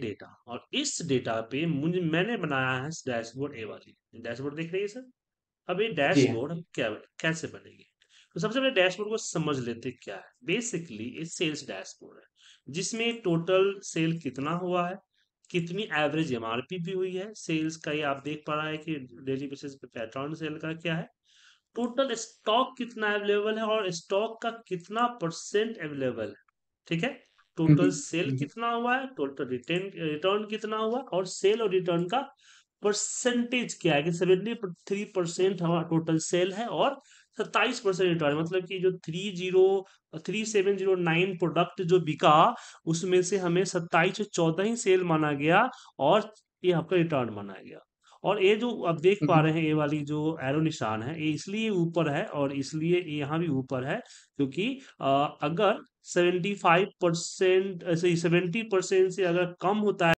Data, और इस data पे मुझे मैंने बनाया है डैशबोर्ड ए वाली डैशबोर्ड देख रही है सर। अब ये डैशबोर्ड हम क्या कैसे बनेगी, तो सबसे पहले डैशबोर्ड को समझ लेते क्या है। बेसिकली ये सेल्स डैशबोर्ड है जिसमें टोटल सेल कितना हुआ है, कितनी एवरेज एमआरपी भी हुई है सेल्स का, ये आप देख पा रहा है कि डेली बेसिस पे पैटर्न सेल का क्या है, टोटल स्टॉक कितना अवेलेबल है और स्टॉक का कितना परसेंट अवेलेबल है, ठीक है, टोटल सेल कितना हुआ है, टोटल रिटर्न कितना हुआ, और सेल और रिटर्न का परसेंटेज क्या है कि 73% हमारा टोटल सेल है और 27% रिटर्न, मतलब कि जो 3709 प्रोडक्ट जो बिका उसमें से हमें 2714 ही सेल माना गया और ये आपका रिटर्न माना गया। और ये जो आप देख पा रहे हैं ये वाली जो एरो निशान है ये इसलिए ऊपर है और इसलिए यहाँ भी ऊपर है क्योंकि अगर 75% से 70% से अगर कम होता है